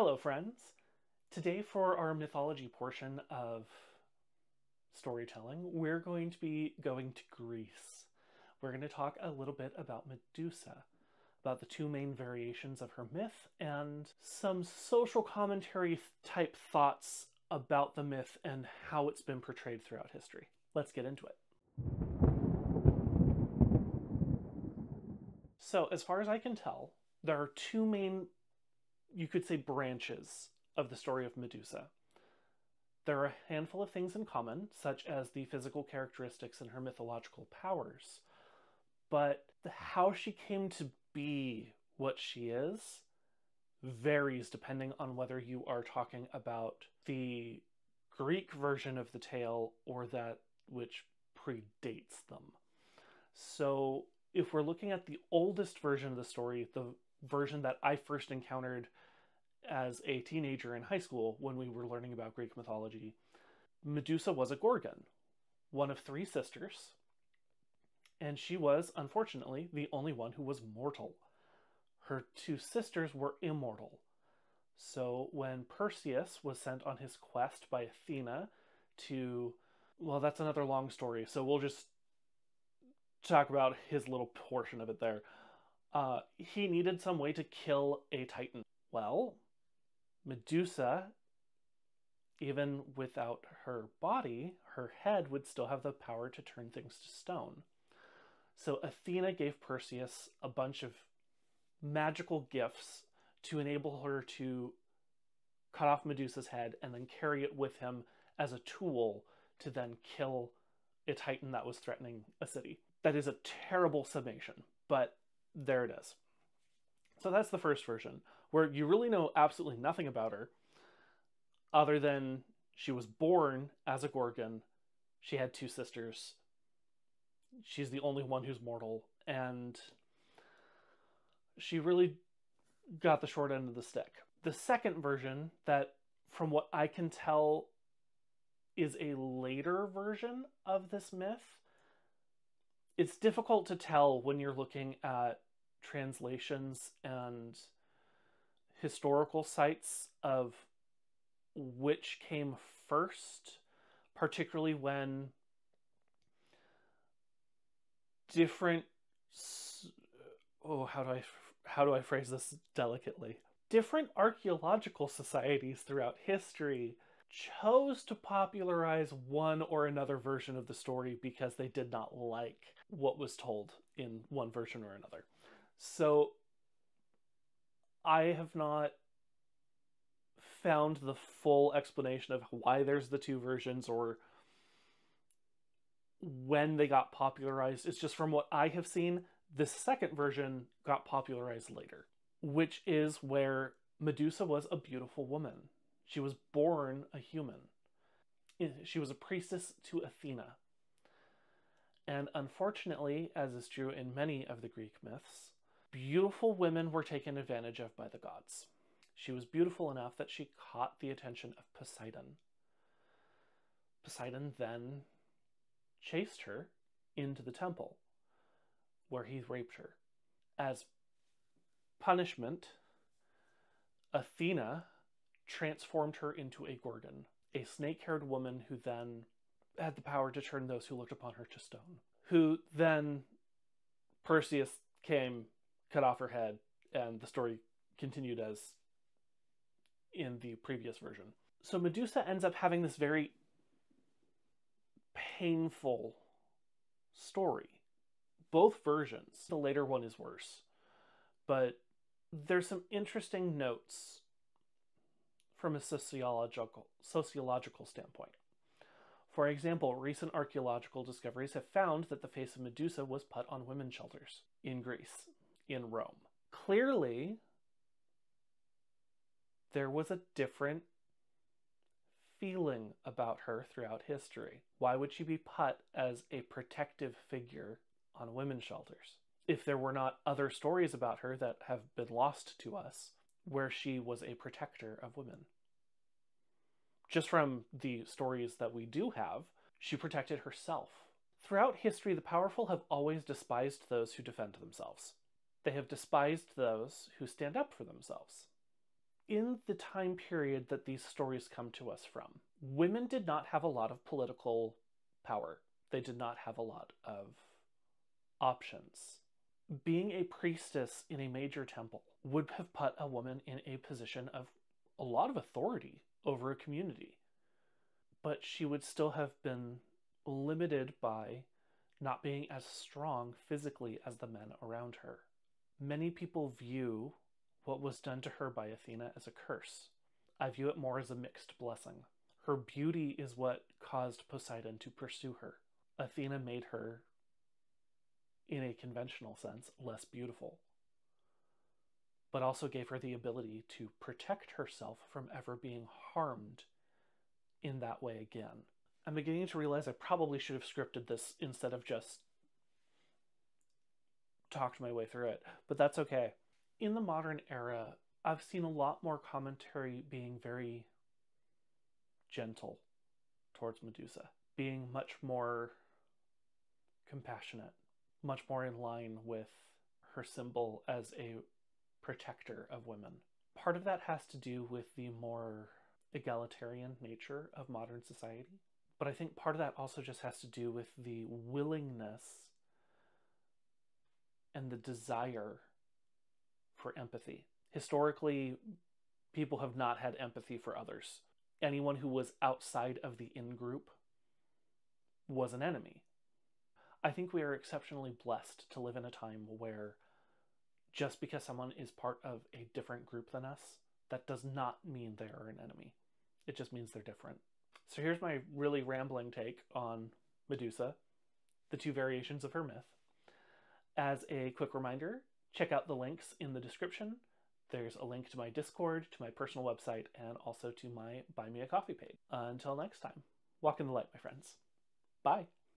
Hello friends! Today for our mythology portion of storytelling, we're going to be going to Greece. We're going to talk a little bit about Medusa, about the two main variations of her myth, and some social commentary type thoughts about the myth and how it's been portrayed throughout history. Let's get into it. So as far as I can tell, there are two main, you could say, branches of the story of Medusa. There are a handful of things in common, such as the physical characteristics and her mythological powers, but how she came to be what she is varies depending on whether you are talking about the Greek version of the tale or that which predates them. So if we're looking at the oldest version of the story, the version that I first encountered as a teenager in high school when we were learning about Greek mythology, Medusa was a Gorgon, one of three sisters, and she was, unfortunately, the only one who was mortal. Her two sisters were immortal. So when Perseus was sent on his quest by Athena to... well, that's another long story, so we'll just talk about his little portion of it there. He needed some way to kill a titan. Well, Medusa, even without her body, her head would still have the power to turn things to stone. So Athena gave Perseus a bunch of magical gifts to enable her to cut off Medusa's head and then carry it with him as a tool to then kill a titan that was threatening a city. That is a terrible summation, but there it is. So that's the first version, where you really know absolutely nothing about her, other than she was born as a Gorgon, she had two sisters, she's the only one who's mortal, and she really got the short end of the stick. The second version, that from what I can tell is a later version of this myth, it's difficult to tell when you're looking at translations and historical sites of which came first, particularly when different... oh, how do I phrase this delicately? Different archaeological societies throughout history chose to popularize one or another version of the story because they did not like what was told in one version or another. So I have not found the full explanation of why there's the two versions or when they got popularized. It's just from what I have seen, the second version got popularized later, which is where Medusa was a beautiful woman. She was born a human. She was a priestess to Athena. And unfortunately, as is true in many of the Greek myths, beautiful women were taken advantage of by the gods. She was beautiful enough that she caught the attention of Poseidon. Poseidon then chased her into the temple, where he raped her. As punishment, Athena transformed her into a Gorgon, a snake-haired woman who then had the power to turn those who looked upon her to stone. Who then, Perseus came, cut off her head, and the story continued as in the previous version. So Medusa ends up having this very painful story. Both versions. The later one is worse, but there's some interesting notes from a sociological standpoint. For example, recent archaeological discoveries have found that the face of Medusa was put on women's shelters in Greece, in Rome. Clearly, there was a different feeling about her throughout history. Why would she be put as a protective figure on women's shelters? If there were not other stories about her that have been lost to us, where she was a protector of women. Just from the stories that we do have, she protected herself. Throughout history, the powerful have always despised those who defend themselves. They have despised those who stand up for themselves. in the time period that these stories come to us from, women did not have a lot of political power. They did not have a lot of options. Being a priestess in a major temple would have put a woman in a position of a lot of authority over a community, but she would still have been limited by not being as strong physically as the men around her. Many people view what was done to her by Athena as a curse. I view it more as a mixed blessing. Her beauty is what caused Poseidon to pursue her. Athena made her, in a conventional sense, less beautiful, but also gave her the ability to protect herself from ever being harmed in that way again. I'm beginning to realize I probably should have scripted this instead of just talked my way through it, but that's okay. In the modern era, I've seen a lot more commentary being very gentle towards Medusa, being much more compassionate, much more in line with her symbol as a protector of women. Part of that has to do with the more egalitarian nature of modern society, but I think part of that also just has to do with the willingness and the desire for empathy. Historically, people have not had empathy for others. Anyone who was outside of the in-group was an enemy. I think we are exceptionally blessed to live in a time where just because someone is part of a different group than us, that does not mean they are an enemy. It just means they're different. So here's my really rambling take on Medusa, the two variations of her myth. As a quick reminder, check out the links in the description. There's a link to my Discord, to my personal website, and also to my Buy Me a Coffee page. Until next time, walk in the light, my friends. Bye.